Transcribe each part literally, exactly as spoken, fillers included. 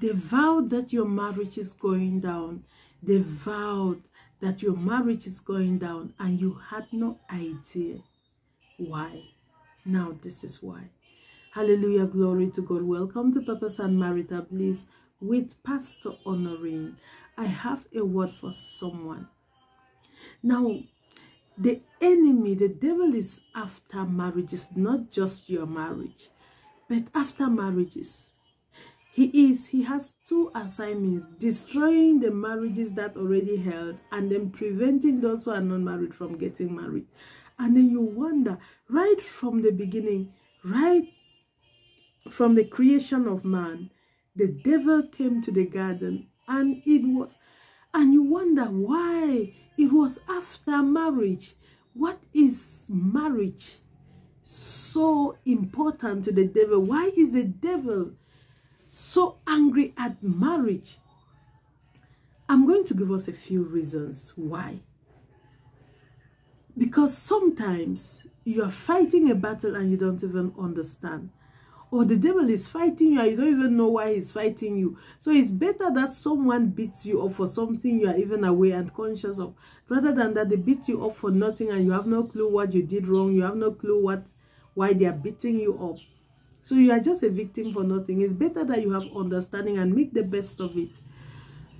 They vowed that your marriage is going down. They vowed that your marriage is going down and you had no idea why. Now this is why. Hallelujah, glory to God. Welcome to Purpose and Marital Bliss with Pastor Honorine. I have a word for someone. Now, the enemy, the devil is after marriages, not just your marriage, but after marriages. He is, he has two assignments: destroying the marriages that already held and then preventing those who are not married from getting married. And then you wonder, right from the beginning, right from the creation of man, the devil came to the garden and it was, and you wonder why it was after marriage. What is marriage so important to the devil? Why is the devil so angry at marriage? I'm going to give us a few reasons why. Because sometimes you are fighting a battle and you don't even understand. Or the devil is fighting you and you don't even know why he's fighting you. So it's better that someone beats you up for something you are even aware and conscious of, rather than that they beat you up for nothing and you have no clue what you did wrong. You have no clue what why they are beating you up. So you are just a victim for nothing. It's better that you have understanding and make the best of it.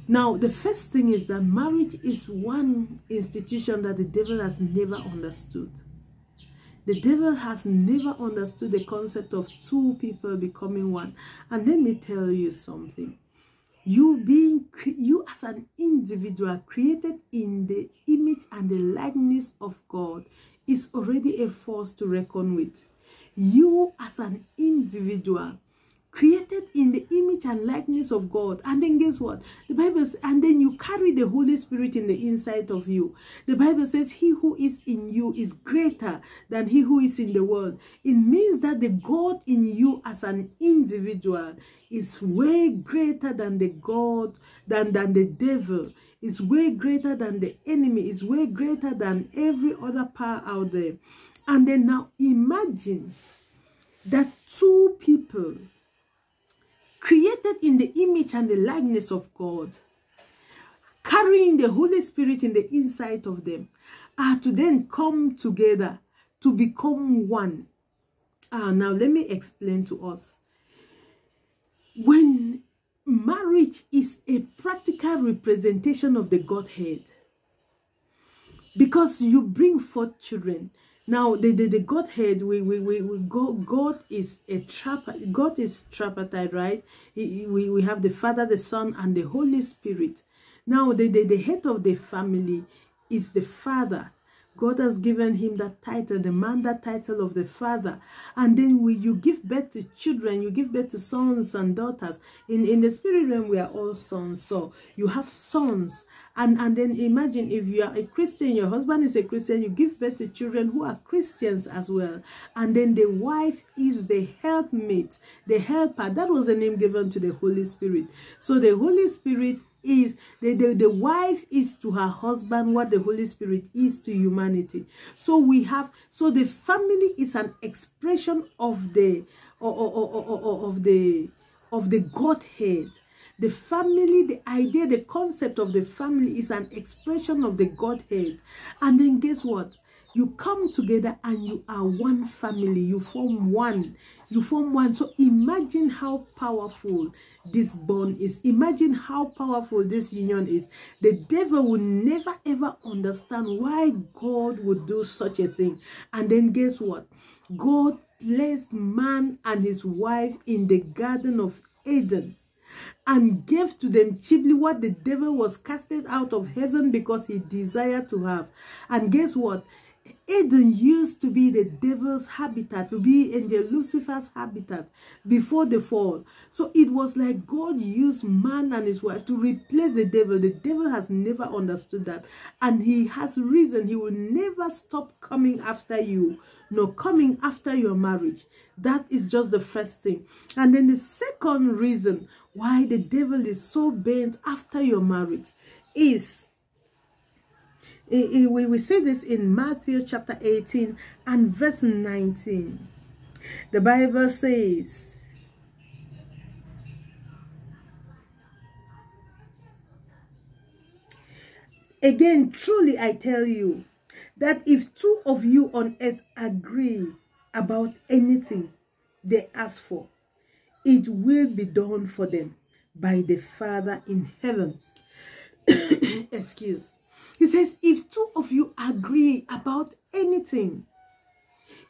Now, the first thing is that marriage is one institution that the devil has never understood. The devil has never understood the concept of two people becoming one. And let me tell you something. You being, you as an individual created in the image and the likeness of God is already a force to reckon with. You as an individual created in the image and likeness of God. And then guess what? The Bible says, and then you carry the Holy Spirit in the inside of you. The Bible says, he who is in you is greater than he who is in the world. It means that the God in you as an individual is way greater than the God, than, than the devil. It's way greater than the enemy. It's way greater than every other power out there. And then now imagine that two people created in the image and the likeness of God, carrying the Holy Spirit in the inside of them, are to then come together to become one. Uh, now, let me explain to us. When marriage is a practical representation of the Godhead, because you bring forth children. Now, the, the, the Godhead, we, we, we, we go, God is a tripartite, God is tripartite, right? He, we, we have the Father, the Son, and the Holy Spirit. Now, the, the, the head of the family is the Father. God has given him that title, the man, that title of the Father. And then we, you give birth to children, you give birth to sons and daughters. In, in the spirit realm, we are all sons. So you have sons. And, and then imagine if you are a Christian, your husband is a Christian, you give birth to children who are Christians as well. And then the wife is the helpmate, the helper. That was the name given to the Holy Spirit. So the Holy Spirit is the, the the wife is to her husband what the Holy Spirit is to humanity. So we have, so the family is an expression of the or, or, or, or, or, of the of the Godhead. The family, the idea, the concept of the family is an expression of the Godhead. And then guess what? You come together and you are one family. You form one. You form one. So imagine how powerful this bond is. Imagine how powerful this union is. The devil will never ever understand why God would do such a thing. And then guess what? God placed man and his wife in the Garden of Eden and gave to them cheaply what the devil was casted out of heaven because he desired to have. And guess what? Eden used to be the devil's habitat, to be in the Lucifer's habitat before the fall. So it was like God used man and his wife to replace the devil. The devil has never understood that. And he has reason. He will never stop coming after you, nor coming after your marriage. That is just the first thing. And then the second reason why the devil is so bent after your marriage is, we see this in Matthew chapter eighteen and verse nineteen. The Bible says, Again, truly I tell you that if two of you on earth agree about anything they ask for, it will be done for them by the Father in heaven. Excuse. He says, if two of you agree about anything,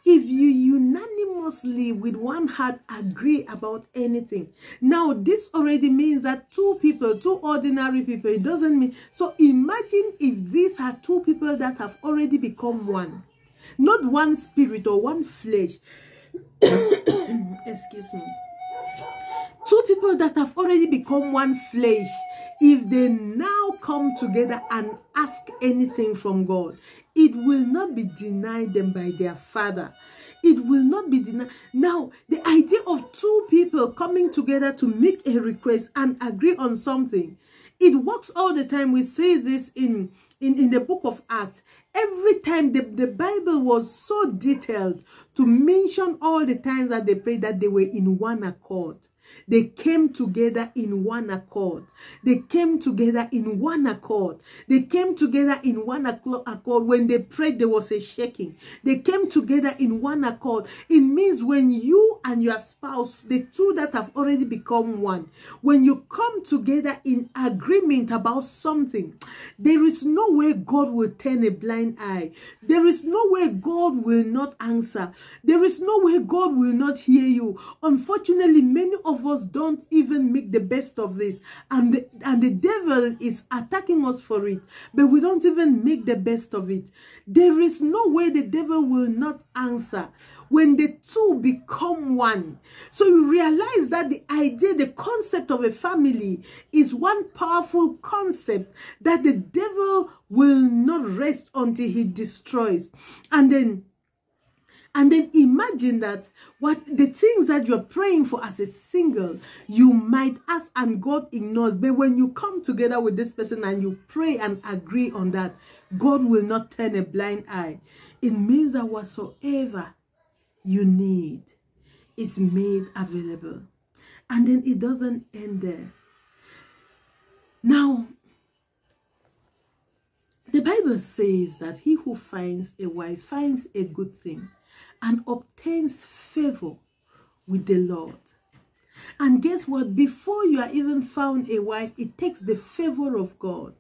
if you unanimously with one heart agree about anything. Now, this already means that two people, two ordinary people, it doesn't mean. So imagine if these are two people that have already become one. Not one spirit or one flesh. Excuse me. Two people that have already become one flesh, if they now come together and ask anything from God, it will not be denied them by their Father. It will not be denied. Now, the idea of two people coming together to make a request and agree on something, it works all the time. We say this in, in, in the book of Acts. Every time the, the Bible was so detailed to mention all the times that they prayed that they were in one accord. They came together in one accord. They came together in one accord. They came together in one accord. When they prayed, there was a shaking. They came together in one accord. It means when you and your spouse, the two that have already become one, when you come together in agreement about something, there is no way God will turn a blind eye. There is no way God will not answer. There is no way God will not hear you. Unfortunately, many of us don't even make the best of this, and the, and the devil is attacking us for it, but we don't even make the best of it. There is no way the devil will not answer when the two become one. So you realize that the idea, the concept of a family is one powerful concept that the devil will not rest until he destroys. And then And then imagine that what the things that you're praying for as a single, you might ask and God ignores. But when you come together with this person and you pray and agree on that, God will not turn a blind eye. It means that whatsoever you need is made available. And then it doesn't end there. Now, the Bible says that he who finds a wife finds a good thing and obtains favor with the Lord. And guess what? Before you are even found a wife, it takes the favor of God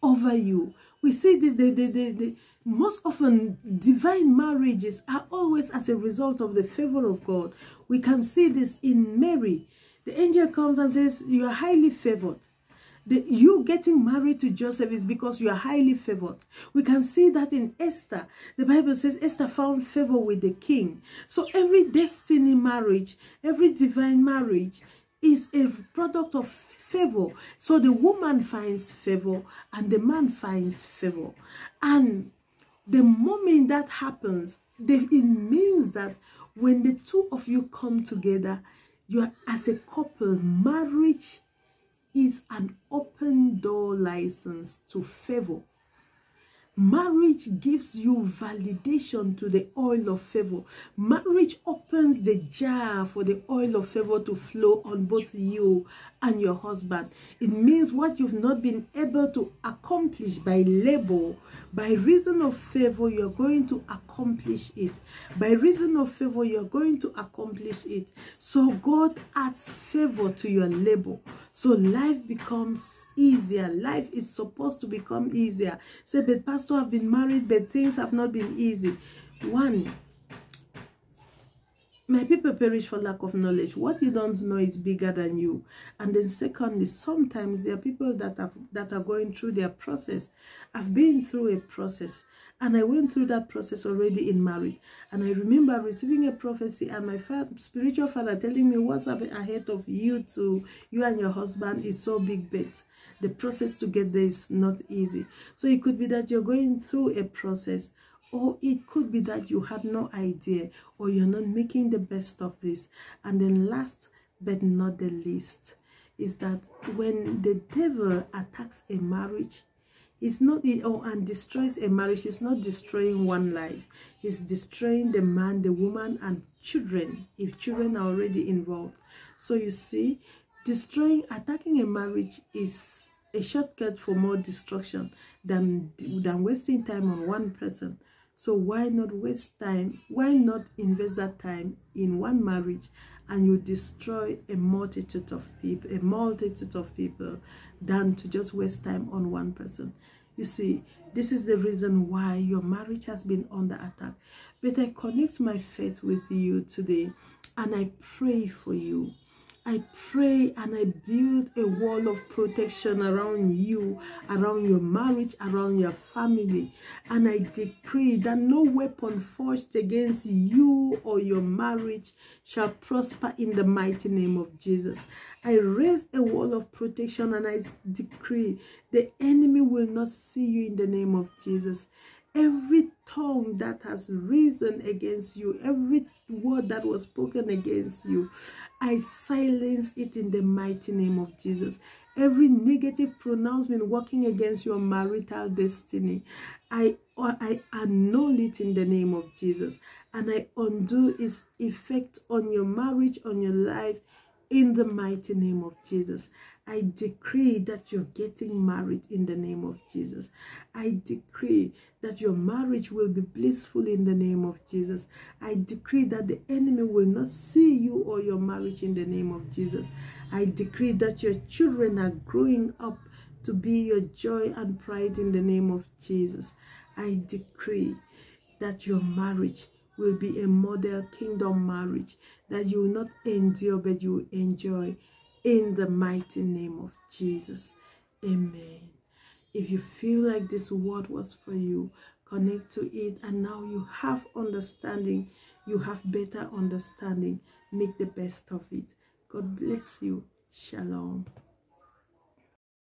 over you. We see this, the, the, the, the, most often divine marriages are always as a result of the favor of God. We can see this in Mary. The angel comes and says, you are highly favored. The, you getting married to Joseph is because you are highly favored. We can see that in Esther. The Bible says Esther found favor with the king. So every destiny marriage, every divine marriage is a product of favor. So the woman finds favor and the man finds favor. And the moment that happens, they, it means that when the two of you come together, you are as a couple, marriage is an open door license to favor. Marriage gives you validation to the oil of favor. Marriage opens the jar for the oil of favor to flow on both you and your husband. It means what you've not been able to accomplish by labor, by reason of favor, you're going to accomplish it. By reason of favor, you're going to accomplish it. So God adds favor to your labor. So life becomes easier. Life is supposed to become easier. Say, but Pastor, I've been married, but things have not been easy. One, my people perish for lack of knowledge. What you don't know is bigger than you. And then secondly, sometimes there are people that are, that are going through their process. I've been through a process. And I went through that process already in marriage. And I remember receiving a prophecy and my father, spiritual father telling me what's ahead of you to you and your husband is so big bet. The process to get there is not easy. So it could be that you're going through a process, or it could be that you had no idea or you're not making the best of this. And then last but not the least is that when the devil attacks a marriage, it's not, oh, and destroys a marriage. It's not destroying one life. It's destroying the man, the woman, and children, if children are already involved. So you see, destroying, attacking a marriage is a shortcut for more destruction than than wasting time on one person. So why not waste time? Why not invest that time in one marriage, and you destroy a multitude of people, a multitude of people, than to just waste time on one person? You see, this is the reason why your marriage has been under attack. But I connect my faith with you today, and I pray for you. I pray and I build a wall of protection around you, around your marriage, around your family. And I decree that no weapon forged against you or your marriage shall prosper in the mighty name of Jesus. I raise a wall of protection and I decree the enemy will not see you in the name of Jesus. Every tongue that has risen against you, every word that was spoken against you, I silence it in the mighty name of Jesus. Every negative pronouncement working against your marital destiny, I, I annul it in the name of Jesus. And I undo its effect on your marriage, on your life, in the mighty name of Jesus. I decree that you're getting married in the name of Jesus. I decree that your marriage will be blissful in the name of Jesus. I decree that the enemy will not see you or your marriage in the name of Jesus. I decree that your children are growing up to be your joy and pride in the name of Jesus. I decree that your marriage will be a model kingdom marriage, that you will not endure, but you will enjoy, in the mighty name of Jesus. Amen. If you feel like this word was for you, connect to it, and now you have understanding, you have better understanding. Make the best of it. God bless you. Shalom.